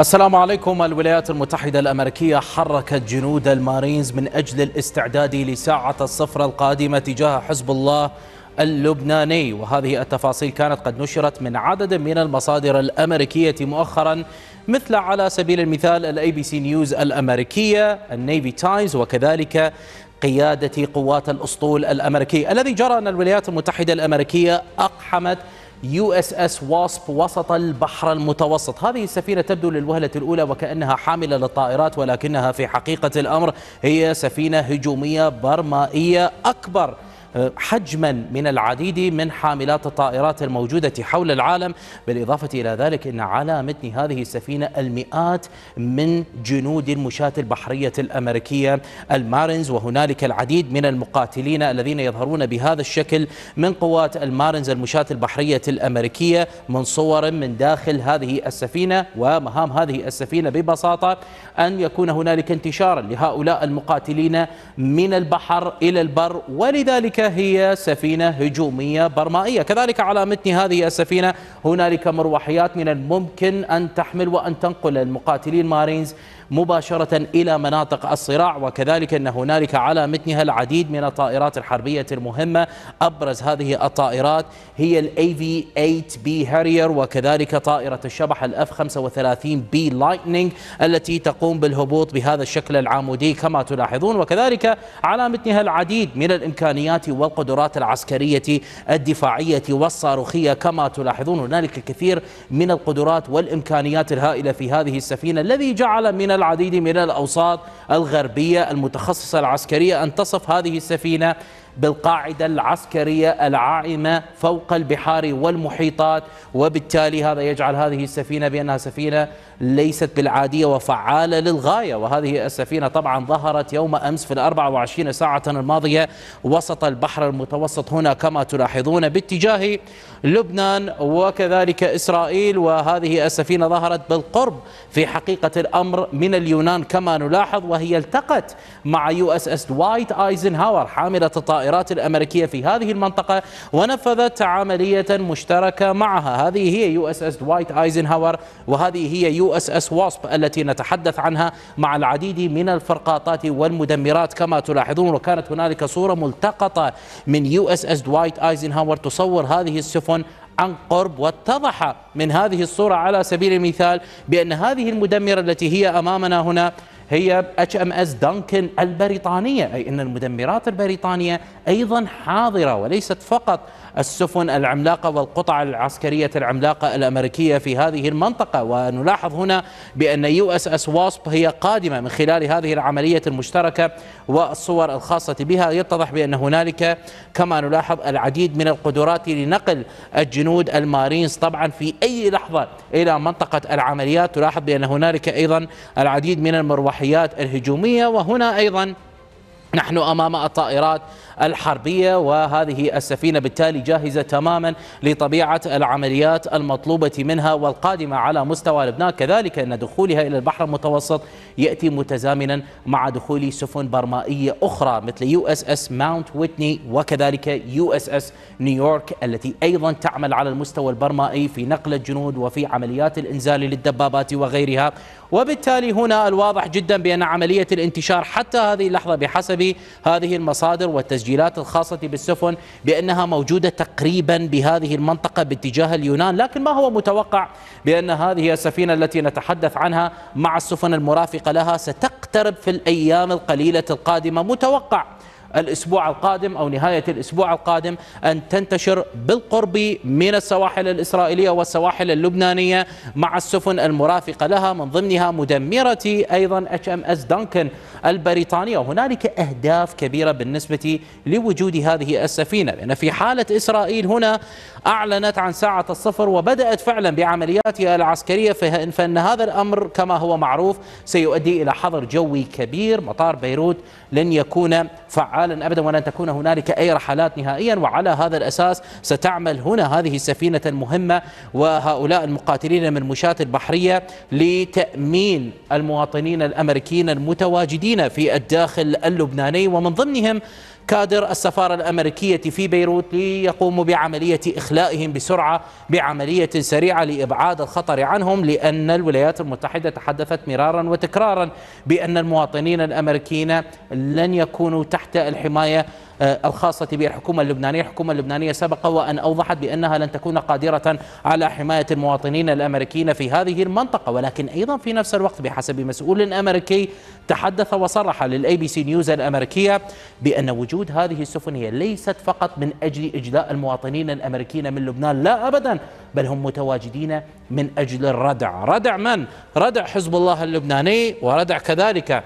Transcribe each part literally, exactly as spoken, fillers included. السلام عليكم. الولايات المتحدة الأمريكية حركت جنود المارينز من أجل الاستعداد لساعة الصفر القادمة تجاه حزب الله اللبناني، وهذه التفاصيل كانت قد نشرت من عدد من المصادر الأمريكية مؤخرا، مثل على سبيل المثال ال إيه بي سي نيوز الأمريكية، النيفي تايمز، وكذلك قيادة قوات الأسطول الأمريكي. الذي جرى أن الولايات المتحدة الأمريكية أقحمت يو إس إس واسب وسط البحر المتوسط. هذه السفينة تبدو للوهلة الأولى وكأنها حاملة للطائرات، ولكنها في حقيقة الأمر هي سفينة هجومية برمائية أكبر حجما من العديد من حاملات الطائرات الموجودة حول العالم. بالإضافة إلى ذلك أن على متن هذه السفينة المئات من جنود المشاة البحرية الأمريكية المارينز، وهنالك العديد من المقاتلين الذين يظهرون بهذا الشكل من قوات المارينز المشاة البحرية الأمريكية، من صور من داخل هذه السفينة. ومهام هذه السفينة ببساطة أن يكون هنالك انتشارا لهؤلاء المقاتلين من البحر إلى البر، ولذلك هي سفينة هجومية برمائية. كذلك على متن هذه السفينة هنالك مروحيات من الممكن أن تحمل وأن تنقل المقاتلين مارينز مباشرة إلى مناطق الصراع، وكذلك أن هنالك على متنها العديد من الطائرات الحربية المهمة. أبرز هذه الطائرات هي ال إيه في ثمانية بي Harrier، وكذلك طائرة الشبح ال إف خمسة وثلاثين بي Lightning التي تقوم بالهبوط بهذا الشكل العمودي كما تلاحظون، وكذلك على متنها العديد من الإمكانيات والقدرات العسكرية الدفاعية والصاروخية كما تلاحظون. هنالك الكثير من القدرات والإمكانيات الهائلة في هذه السفينة، الذي جعل من العديد من الأوساط الغربية المتخصصة العسكرية أن تصف هذه السفينة بالقاعدة العسكرية العائمة فوق البحار والمحيطات. وبالتالي هذا يجعل هذه السفينة بأنها سفينة ليست بالعادية وفعالة للغاية. وهذه السفينة طبعا ظهرت يوم أمس في الأربع وعشرين ساعة الماضية وسط البحر المتوسط هنا كما تلاحظون باتجاه لبنان وكذلك إسرائيل. وهذه السفينة ظهرت بالقرب في حقيقة الأمر من اليونان كما نلاحظ، وهي التقت مع يو إس إس دوايت آيزنهاور حاملة الطائرات الأمريكية في هذه المنطقة، ونفذت عملية مشتركة معها. هذه هي يو إس إس دوايت آيزنهاور، وهذه هي يو إس إس واسب التي نتحدث عنها، مع العديد من الفرقاطات والمدمرات كما تلاحظون. وكانت هنالك صورة ملتقطة من يو إس إس دوايت آيزنهاور تصور هذه السفن عن قرب، واتضح من هذه الصورة على سبيل المثال بأن هذه المدمرة التي هي أمامنا هنا هي إتش إم إس دانكن البريطانية، أي أن المدمرات البريطانية أيضا حاضرة، وليست فقط السفن العملاقة والقطع العسكرية العملاقة الأمريكية في هذه المنطقة. ونلاحظ هنا بأن يو إس إس واسب هي قادمة من خلال هذه العملية المشتركة والصور الخاصة بها. يتضح بأن هنالك كما نلاحظ العديد من القدرات لنقل الجنود المارينز طبعا في أي لحظة إلى منطقة العمليات. تلاحظ بأن هنالك أيضا العديد من المروحات الهجومية، وهنا أيضا نحن أمام الطائرات الحربية. وهذه السفينة بالتالي جاهزة تماما لطبيعة العمليات المطلوبة منها والقادمة على مستوى لبنان. كذلك أن دخولها إلى البحر المتوسط يأتي متزامنا مع دخول سفن برمائية أخرى مثل يو إس إس Mount Whitney وكذلك يو إس إس نيويورك التي أيضا تعمل على المستوى البرمائي في نقل الجنود وفي عمليات الإنزال للدبابات وغيرها. وبالتالي هنا الواضح جدا بأن عملية الانتشار حتى هذه اللحظة بحسب هذه المصادر والتسجيلات الخاصة بالسفن بأنها موجودة تقريبا بهذه المنطقة باتجاه اليونان. لكن ما هو متوقع بأن هذه السفينة التي نتحدث عنها مع السفن المرافقة لها ستقترب في الأيام القليلة القادمة، متوقع الأسبوع القادم أو نهاية الأسبوع القادم أن تنتشر بالقرب من السواحل الإسرائيلية والسواحل اللبنانية مع السفن المرافقة لها، من ضمنها مدمرة أيضا إتش إم إس دانكن البريطانية. وهنالك أهداف كبيرة بالنسبة لوجود هذه السفينة، لأن في حالة إسرائيل هنا أعلنت عن ساعة الصفر وبدأت فعلا بعملياتها العسكرية، فإن هذا الأمر كما هو معروف سيؤدي إلى حظر جوي كبير. مطار بيروت لن يكون فعال أبدا ولن تكون هنالك أي رحلات نهائيا، وعلى هذا الأساس ستعمل هنا هذه السفينة المهمة وهؤلاء المقاتلين من المشاة البحرية لتأمين المواطنين الأمريكيين المتواجدين في الداخل اللبناني، ومن ضمنهم كادر السفارة الأمريكية في بيروت ليقوموا بعملية إخلائهم بسرعة، بعملية سريعة لإبعاد الخطر عنهم، لأن الولايات المتحدة تحدثت مرارا وتكرارا بأن المواطنين الأمريكيين لن يكونوا تحت الحماية الخاصة بالحكومة اللبنانية. الحكومة اللبنانية سبق وأن أوضحت بأنها لن تكون قادرة على حماية المواطنين الأمريكيين في هذه المنطقة، ولكن أيضا في نفس الوقت بحسب مسؤول أمريكي تحدث وصرح للأي بي سي نيوز الأمريكية بأن وجود هذه السفن هي ليست فقط من أجل إجلاء المواطنين الأمريكيين من لبنان، لا أبدا، بل هم متواجدين من أجل الردع. ردع من؟ ردع حزب الله اللبناني، وردع كذلك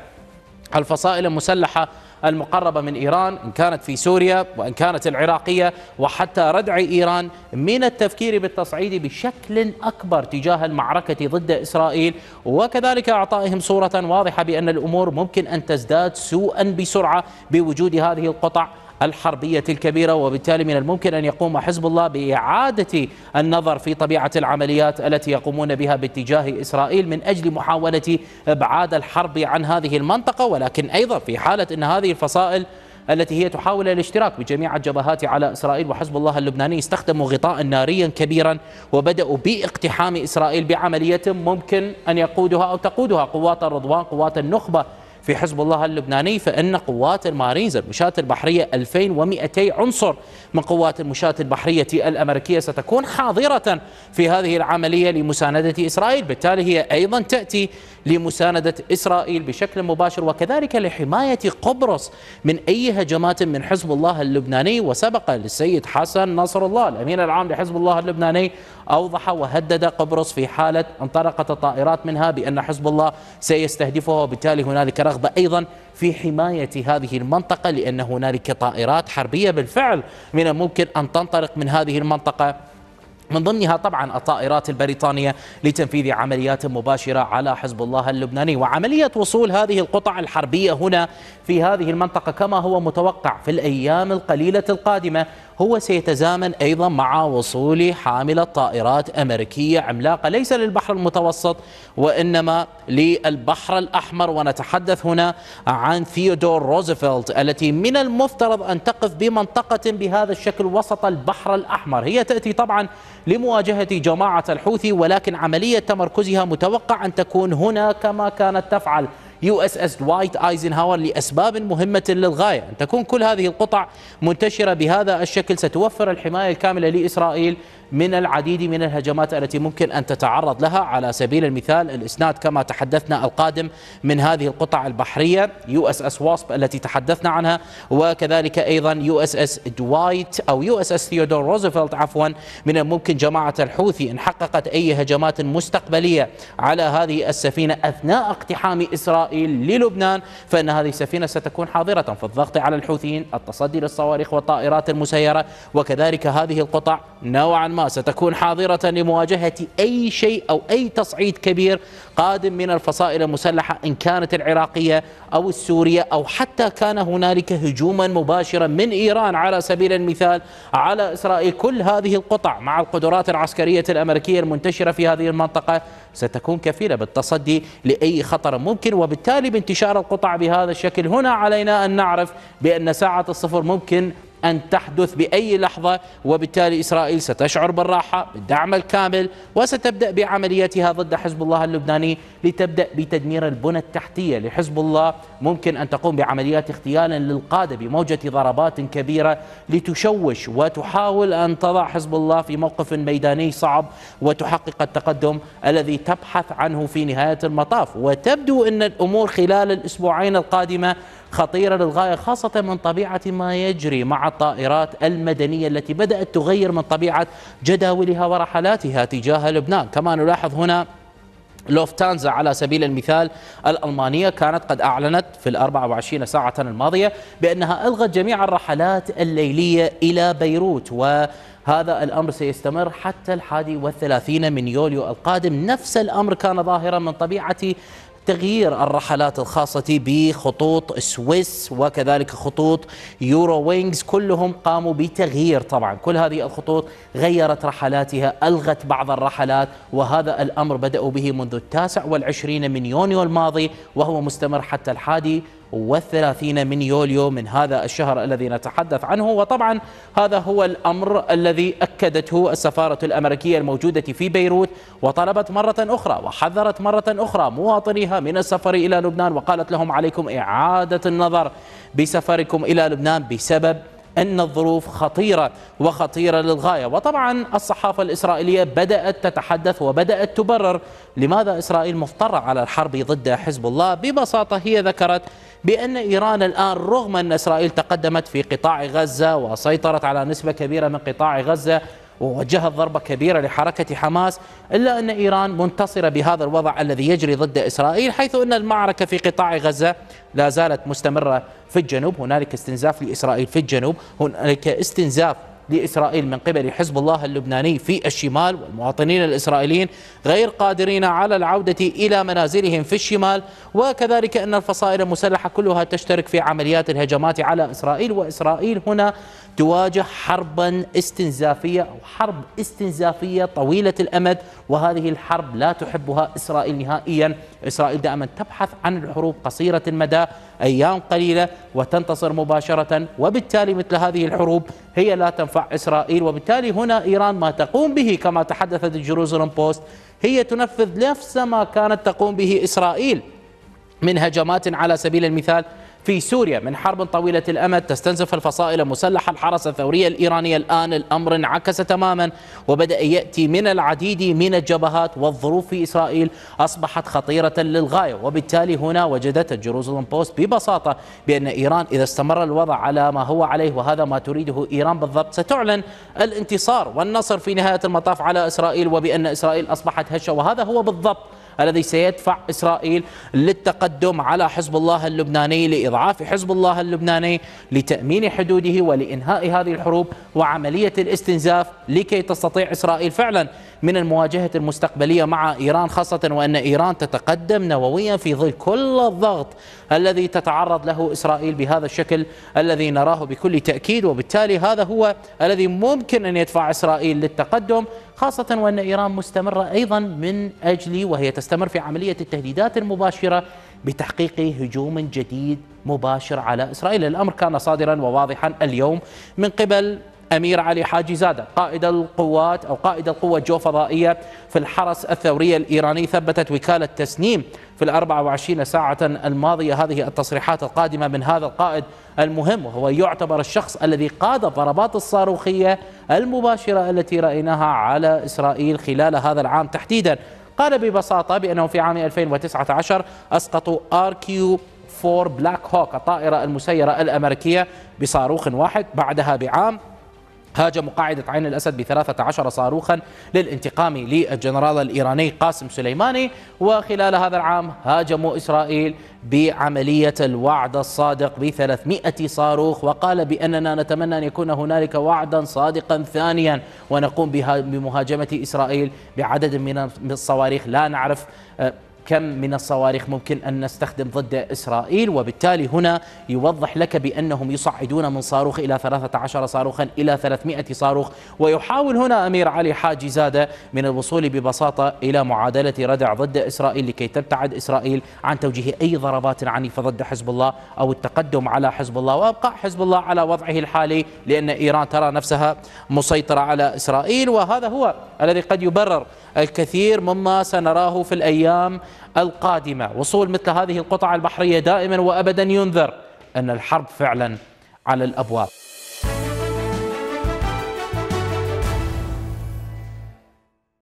الفصائل المسلحة المقربة من إيران إن كانت في سوريا وإن كانت العراقية، وحتى ردع إيران من التفكير بالتصعيد بشكل أكبر تجاه المعركة ضد إسرائيل، وكذلك أعطائهم صورة واضحة بأن الأمور ممكن أن تزداد سوءا بسرعة بوجود هذه القطع الحربية الكبيرة، وبالتالي من الممكن أن يقوم حزب الله بإعادة النظر في طبيعة العمليات التي يقومون بها باتجاه إسرائيل من أجل محاولة إبعاد الحرب عن هذه المنطقة. ولكن أيضا في حالة أن هذه الفصائل التي هي تحاول الاشتراك بجميع الجبهات على إسرائيل وحزب الله اللبناني استخدموا غطاء ناريا كبيرا وبدأوا باقتحام إسرائيل بعملية ممكن أن يقودها أو تقودها قوات الرضوان، قوات النخبة في حزب الله اللبناني، فإن قوات المارينز المشاة البحرية ألفين ومئتين عنصر من قوات المشاة البحرية الأمريكية ستكون حاضرة في هذه العملية لمساندة إسرائيل، بالتالي هي أيضا تأتي لمساندة إسرائيل بشكل مباشر، وكذلك لحماية قبرص من أي هجمات من حزب الله اللبناني. وسبق للسيد حسن نصر الله الأمين العام لحزب الله اللبناني أوضح وهدد قبرص في حالة انطلقت الطائرات منها بأن حزب الله سيستهدفها، وبالتالي هنالك رغبة أيضا في حماية هذه المنطقة، لأن هنالك طائرات حربية بالفعل من الممكن أن تنطلق من هذه المنطقة، من ضمنها طبعا الطائرات البريطانية، لتنفيذ عمليات مباشرة على حزب الله اللبناني. وعملية وصول هذه القطع الحربية هنا في هذه المنطقة كما هو متوقع في الأيام القليلة القادمة هو سيتزامن أيضا مع وصول حاملة طائرات أمريكية عملاقة ليس للبحر المتوسط وإنما للبحر الأحمر، ونتحدث هنا عن ثيودور روزفلت التي من المفترض أن تقف بمنطقة بهذا الشكل وسط البحر الأحمر. هي تأتي طبعا لمواجهة جماعة الحوثي، ولكن عملية تمركزها متوقع أن تكون هنا كما كانت تفعل يو إس إس دوايت آيزنهاور لأسباب مهمة للغاية. أن تكون كل هذه القطع منتشرة بهذا الشكل ستوفر الحماية الكاملة لإسرائيل من العديد من الهجمات التي ممكن أن تتعرض لها، على سبيل المثال الإسناد كما تحدثنا القادم من هذه القطع البحرية يو إس إس واسب التي تحدثنا عنها، وكذلك أيضا يو إس إس دوايت أو يو إس إس ثيودور روزفلت عفوا من الممكن جماعة الحوثي إن حققت أي هجمات مستقبلية على هذه السفينة أثناء اقتحام إسرائيل للبنان فإن هذه السفينة ستكون حاضرة في الضغط على الحوثيين، التصدي للصواريخ والطائرات المسيرة، وكذلك هذه القطع نوعا ما ستكون حاضرة لمواجهة أي شيء أو أي تصعيد كبير قادم من الفصائل المسلحة إن كانت العراقية أو السورية، أو حتى كان هنالك هجوما مباشرا من إيران على سبيل المثال على إسرائيل. كل هذه القطع مع القدرات العسكرية الأمريكية المنتشرة في هذه المنطقة ستكون كفيلة بالتصدي لأي خطر ممكن، وبالتالي بانتشار القطع بهذا الشكل هنا علينا أن نعرف بأن ساعة الصفر ممكن أن تحدث بأي لحظة، وبالتالي إسرائيل ستشعر بالراحة بالدعم الكامل وستبدأ بعملياتها ضد حزب الله اللبناني لتبدأ بتدمير البنى التحتية لحزب الله. ممكن أن تقوم بعمليات اغتيال للقادة بموجة ضربات كبيرة لتشوش وتحاول أن تضع حزب الله في موقف ميداني صعب وتحقق التقدم الذي تبحث عنه في نهاية المطاف. وتبدو أن الأمور خلال الأسبوعين القادمة خطيرة للغاية، خاصة من طبيعة ما يجري مع الطائرات المدنية التي بدأت تغير من طبيعة جداولها ورحلاتها تجاه لبنان. كما نلاحظ هنا لوفتانزا على سبيل المثال الألمانية كانت قد أعلنت في الأربع وعشرين ساعة الماضية بأنها ألغت جميع الرحلات الليلية إلى بيروت، و هذا الأمر سيستمر حتى الحادي والثلاثين من يوليو القادم. نفس الأمر كان ظاهرا من طبيعة تغيير الرحلات الخاصة بخطوط سويس وكذلك خطوط يورو وينجز، كلهم قاموا بتغيير طبعا كل هذه الخطوط، غيرت رحلاتها، ألغت بعض الرحلات، وهذا الأمر بدأوا به منذ التاسع والعشرين من يونيو الماضي وهو مستمر حتى الحادي والثلاثين من يوليو من هذا الشهر الذي نتحدث عنه. وطبعا هذا هو الأمر الذي أكدته السفارة الأمريكية الموجودة في بيروت، وطلبت مرة أخرى وحذرت مرة أخرى مواطنيها من السفر إلى لبنان، وقالت لهم عليكم إعادة النظر بسفركم إلى لبنان بسبب أن الظروف خطيرة وخطيرة للغاية. وطبعا الصحافة الإسرائيلية بدأت تتحدث وبدأت تبرر لماذا إسرائيل مضطرة على الحرب ضد حزب الله. ببساطة هي ذكرت بأن إيران الآن رغم أن إسرائيل تقدمت في قطاع غزة وسيطرت على نسبة كبيرة من قطاع غزة ووجهت ضربة كبيرة لحركة حماس، إلا أن إيران منتصرة بهذا الوضع الذي يجري ضد إسرائيل، حيث أن المعركة في قطاع غزة لا زالت مستمرة في الجنوب. هنالك استنزاف لإسرائيل في الجنوب، هنالك استنزاف لإسرائيل من قبل حزب الله اللبناني في الشمال، والمواطنين الإسرائيليين غير قادرين على العودة إلى منازلهم في الشمال، وكذلك أن الفصائل المسلحة كلها تشترك في عمليات الهجمات على إسرائيل. وإسرائيل هنا تواجه حربا استنزافية أو حرب استنزافية طويلة الأمد، وهذه الحرب لا تحبها إسرائيل نهائيا. إسرائيل دائما تبحث عن الحروب قصيرة المدى، أيام قليلة وتنتصر مباشرة، وبالتالي مثل هذه الحروب هي لا تنفع إسرائيل. وبالتالي هنا إيران ما تقوم به كما تحدثت الجيروزالم بوست هي تنفذ نفس ما كانت تقوم به إسرائيل من هجمات على سبيل المثال في سوريا، من حرب طويلة الأمد تستنزف الفصائل المسلحة الحرس الثورية الإيرانية. الآن الأمر انعكس تماما وبدأ يأتي من العديد من الجبهات، والظروف في إسرائيل أصبحت خطيرة للغاية. وبالتالي هنا وجدت الجيروزالم بوست ببساطة بأن إيران إذا استمر الوضع على ما هو عليه، وهذا ما تريده إيران بالضبط، ستعلن الانتصار والنصر في نهاية المطاف على إسرائيل، وبأن إسرائيل أصبحت هشة. وهذا هو بالضبط الذي سيدفع إسرائيل للتقدم على حزب الله اللبناني، لإضعاف حزب الله اللبناني، لتأمين حدوده، ولإنهاء هذه الحروب وعملية الاستنزاف، لكي تستطيع إسرائيل فعلا من المواجهة المستقبلية مع إيران، خاصة وأن إيران تتقدم نوويا في ظل كل الضغط الذي تتعرض له إسرائيل بهذا الشكل الذي نراه بكل تأكيد. وبالتالي هذا هو الذي ممكن أن يدفع إسرائيل للتقدم، خاصة وأن إيران مستمرة أيضا من أجل وهي تستمر في عملية التهديدات المباشرة بتحقيق هجوم جديد مباشر على إسرائيل. الأمر كان صادرا وواضحا اليوم من قبل أمير علي حاجزادة قائد القوات أو قائد القوة الجوفضائية في الحرس الثوري الإيراني. ثبتت وكالة تسنيم في الأربع وعشرين ساعة الماضية هذه التصريحات القادمة من هذا القائد المهم، وهو يعتبر الشخص الذي قاد الضربات الصاروخية المباشرة التي رأيناها على إسرائيل خلال هذا العام تحديدا. قال ببساطة بأنه في عام ألفين وتسعة عشر أسقطوا آر كيو فور بلاك هوك الطائرة المسيرة الأمريكية بصاروخ واحد. بعدها بعام هاجموا قاعدة عين الأسد بثلاثة عشر صاروخا للانتقام للجنرال الإيراني قاسم سليماني. وخلال هذا العام هاجموا إسرائيل بعملية الوعد الصادق بثلاثمائة صاروخ، وقال بأننا نتمنى أن يكون هنالك وعدا صادقا ثانيا ونقوم بها بمهاجمة إسرائيل بعدد من الصواريخ، لا نعرف كم من الصواريخ ممكن أن نستخدم ضد إسرائيل. وبالتالي هنا يوضح لك بأنهم يصعدون من صاروخ إلى ثلاثة عشر صاروخا إلى ثلاثمائة صاروخ. ويحاول هنا أمير علي حاجزادة من الوصول ببساطة إلى معادلة ردع ضد إسرائيل، لكي تبتعد إسرائيل عن توجيه أي ضربات عنيفة ضد حزب الله أو التقدم على حزب الله، وأبقاء حزب الله على وضعه الحالي، لأن إيران ترى نفسها مسيطرة على إسرائيل. وهذا هو الذي قد يبرر الكثير مما سنراه في الأيام القادمة. وصول مثل هذه القطع البحرية دائما وأبدا ينذر أن الحرب فعلا على الأبواب.